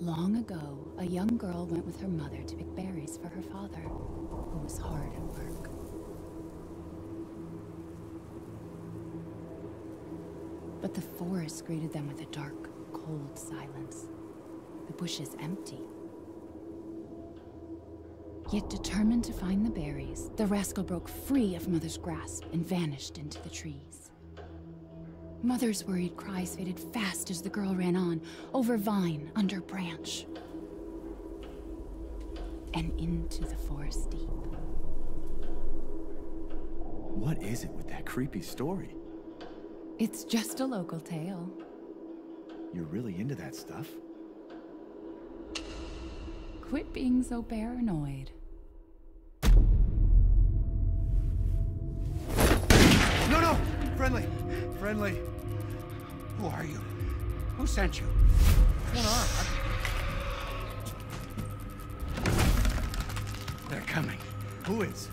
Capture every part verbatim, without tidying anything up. Long ago, a young girl went with her mother to pick berries for her father, who was hard at work. But the forest greeted them with a dark, cold silence, the bushes empty. Yet determined to find the berries, the rascal broke free of Mother's grasp and vanished into the trees. Mother's worried cries faded fast as the girl ran on, over vine, under branch, and into the forest deep. What is it with that creepy story? It's just a local tale. You're really into that stuff? Quit being so paranoid. No, no! Friendly! Friendly! Who are you? Who sent you? What's going on? They're coming. Who is?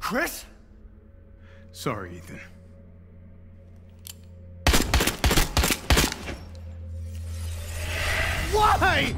Chris? Sorry, Ethan. Why?